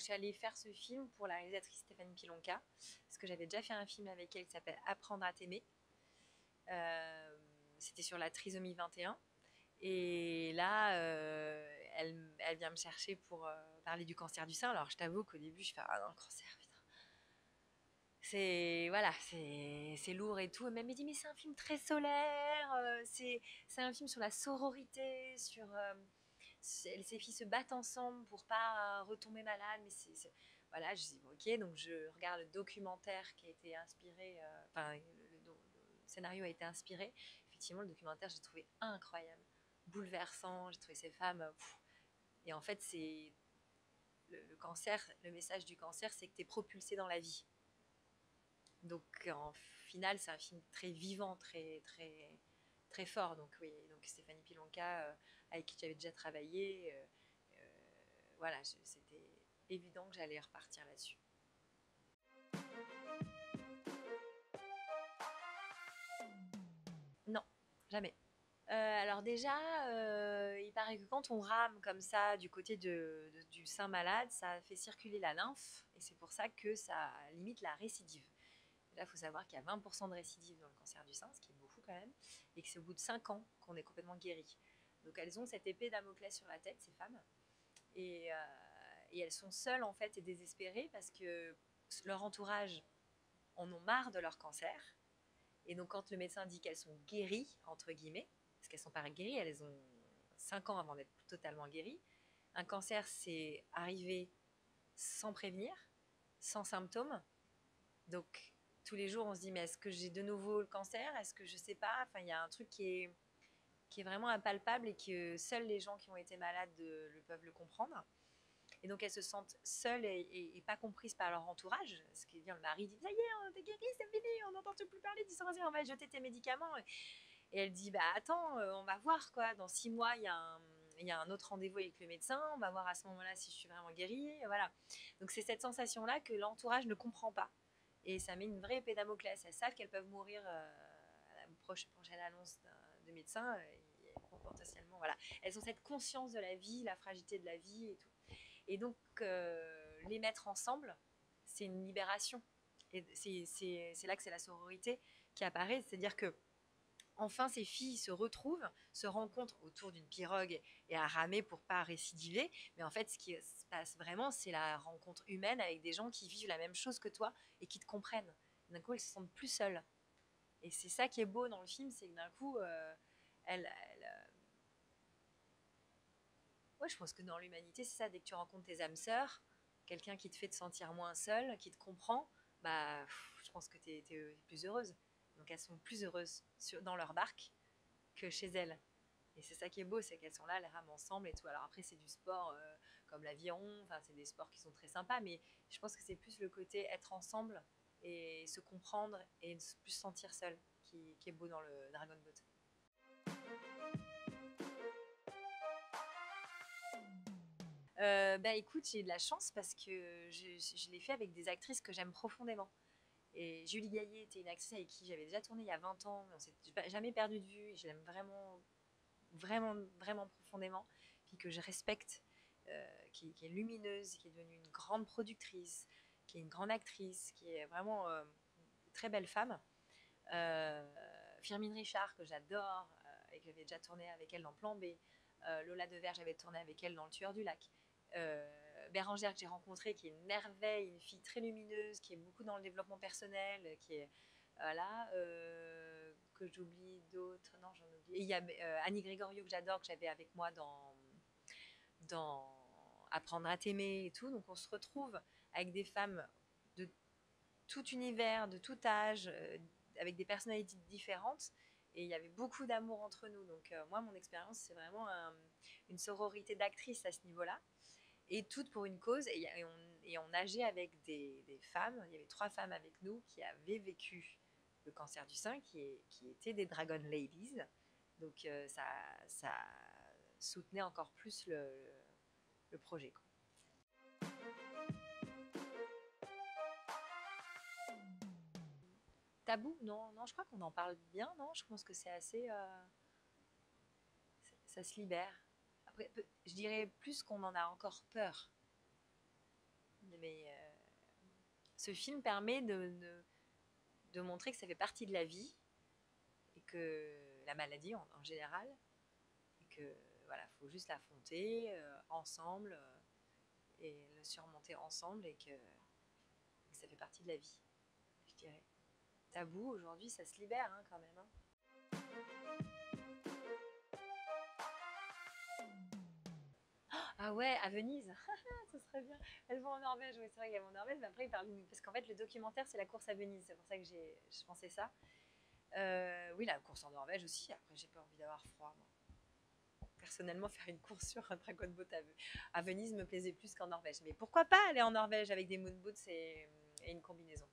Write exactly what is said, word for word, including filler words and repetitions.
je suis allée faire ce film pour la réalisatrice Stéphanie Pillonca, parce que j'avais déjà fait un film avec elle qui s'appelle Apprendre à t'aimer. Euh, C'était sur la trisomie vingt et un. Et là, euh, elle, elle vient me chercher pour euh, parler du cancer du sein. Alors, je t'avoue qu'au début, je fais ah non, le cancer, putain. C'est voilà, c'est lourd et tout. Et même elle dit mais c'est un film très solaire. Euh, c'est un film sur la sororité, sur euh, ces filles se battent ensemble pour pas retomber malade. Mais c'est, c'est... voilà, je dis bon, ok, donc je regarde le documentaire qui a été inspiré. Euh, enfin, le, le, le scénario a été inspiré. Effectivement, le documentaire, j'ai trouvé incroyable. Bouleversant, j'ai trouvé ces femmes pff. Et en fait c'est le, le cancer, le message du cancer c'est que t'es propulsé dans la vie, donc en final c'est un film très vivant, très très très fort. Donc oui, donc Stéphanie Pillonca euh, avec qui j'avais déjà travaillé, euh, euh, voilà, c'était évident que j'allais repartir là-dessus. Non, jamais. Euh, alors déjà, euh, il paraît que quand on rame comme ça du côté de, de, du sein malade, ça fait circuler la lymphe et c'est pour ça que ça limite la récidive. Là, il faut savoir qu'il y a vingt pour cent de récidive dans le cancer du sein, ce qui est beaucoup quand même, et que c'est au bout de cinq ans qu'on est complètement guéri. Donc elles ont cette épée Damoclès sur la tête, ces femmes, et, euh, et elles sont seules en fait et désespérées parce que leur entourage en ont marre de leur cancer. Et donc quand le médecin dit qu'elles sont guéries, entre guillemets, parce qu'elles ne sont pas guéries, elles ont cinq ans avant d'être totalement guéries. Un cancer, c'est arrivé sans prévenir, sans symptômes. Donc, tous les jours, on se dit, mais est-ce que j'ai de nouveau le cancer? Est-ce que je ne sais pas? Enfin, il y a un truc qui est, qui est vraiment impalpable et que seuls les gens qui ont été malades le peuvent le comprendre. Et donc, elles se sentent seules et, et, et pas comprises par leur entourage. Ce qui vient, le mari dit, ça y est, t'es guérie, c'est fini, on n'entend plus parler du cancer, on va jeter tes médicaments. Et elle dit, bah attends, euh, on va voir quoi, dans six mois, il y, y a un autre rendez-vous avec le médecin, on va voir à ce moment-là si je suis vraiment guérie, voilà. Donc c'est cette sensation-là que l'entourage ne comprend pas. Et ça met une vraie épée Damoclès. Elles savent qu'elles peuvent mourir euh, à la prochaine, prochaine annonce de médecin, et, potentiellement, voilà. Elles ont cette conscience de la vie, la fragilité de la vie et tout. Et donc, euh, les mettre ensemble, c'est une libération. Et c'est là que c'est la sororité qui apparaît, c'est-à-dire que enfin, ces filles se retrouvent, se rencontrent autour d'une pirogue et à ramer pour ne pas récidiver. Mais en fait, ce qui se passe vraiment, c'est la rencontre humaine avec des gens qui vivent la même chose que toi et qui te comprennent. D'un coup, elles se sentent plus seules. Et c'est ça qui est beau dans le film, c'est que d'un coup, euh, elles... elles euh... Ouais, je pense que dans l'humanité, c'est ça, dès que tu rencontres tes âmes sœurs, quelqu'un qui te fait te sentir moins seule, qui te comprend, bah, pff, je pense que tu es, t'es plus heureuse. Donc elles sont plus heureuses sur, dans leur barque que chez elles. Et c'est ça qui est beau, c'est qu'elles sont là, elles rament ensemble et tout. Alors après, c'est du sport euh, comme l'aviron, enfin c'est des sports qui sont très sympas, mais je pense que c'est plus le côté être ensemble et se comprendre et ne plus se sentir seule qui, qui est beau dans le Dragon Boat. Euh, bah écoute, j'ai de la chance parce que je, je l'ai fait avec des actrices que j'aime profondément. Et Julie Gayet était une actrice avec qui j'avais déjà tourné il y a vingt ans, on s'est jamais perdu de vue, et je l'aime vraiment, vraiment, vraiment profondément, puis que je respecte, euh, qui, qui est lumineuse, qui est devenue une grande productrice, qui est une grande actrice, qui est vraiment euh, une très belle femme. Euh, Firmine Richard, que j'adore, euh, et que j'avais déjà tourné avec elle dans Plan B. Euh, Lola Deverge, j'avais tourné avec elle dans Le Tueur du Lac. Euh, Bérangère que j'ai rencontrée, qui est une merveille, une fille très lumineuse, qui est beaucoup dans le développement personnel, qui est, voilà, euh, que j'oublie d'autres, non j'en oublie, et il y a euh, Annie Grégorio que j'adore, que j'avais avec moi dans, dans Apprendre à t'aimer et tout. Donc on se retrouve avec des femmes de tout univers, de tout âge, euh, avec des personnalités différentes, et il y avait beaucoup d'amour entre nous. Donc euh, moi mon expérience c'est vraiment un, une sororité d'actrices à ce niveau-là. Et toutes pour une cause, et, et, on, et on nageait avec des, des femmes, il y avait trois femmes avec nous qui avaient vécu le cancer du sein, qui, est, qui étaient des Dragon Ladies, donc euh, ça, ça soutenait encore plus le, le projet, quoi. Tabou? Non, non, je crois qu'on en parle bien, non? Je pense que c'est assez... Euh, ça se libère. Je dirais plus qu'on en a encore peur. mais euh, ce film permet de, de, de montrer que ça fait partie de la vie, et que la maladie en, en général, et que voilà, faut juste l'affronter euh, ensemble, euh, et le surmonter ensemble, et que, que ça fait partie de la vie, je dirais. Tabou, aujourd'hui, ça se libère hein, quand même. Hein. Ah ouais, à Venise, ce serait bien. Elles vont en Norvège, oui, c'est vrai qu'elles vont en Norvège, mais après, ils parlent... parce qu'en fait, le documentaire, c'est la course à Venise, c'est pour ça que je pensais ça. Euh, oui, la course en Norvège aussi, après, j'ai pas envie d'avoir froid, moi. Personnellement, faire une course sur un Dragon Boat à Venise me plaisait plus qu'en Norvège. Mais pourquoi pas aller en Norvège avec des moonboots et, et une combinaison?